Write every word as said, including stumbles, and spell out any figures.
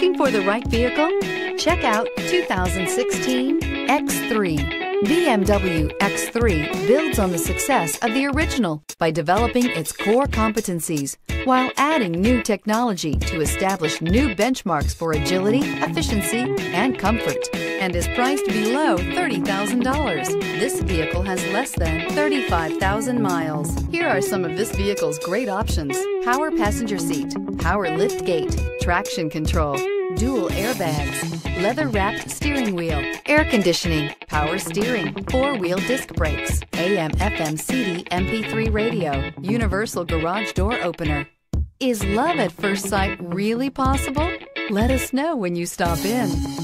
Looking for the right vehicle? Check out two thousand sixteen X three. B M W X three builds on the success of the original by developing its core competencies while adding new technology to establish new benchmarks for agility, efficiency, and comfort, and is priced below thirty thousand dollars. This vehicle has less than thirty-five thousand miles. Here are some of this vehicle's great options: power passenger seat, power lift gate, traction control, dual airbags, leather-wrapped steering wheel, air conditioning, power steering, four-wheel disc brakes, A M F M C D M P three radio, universal garage door opener. Is love at first sight really possible? Let us know when you stop in.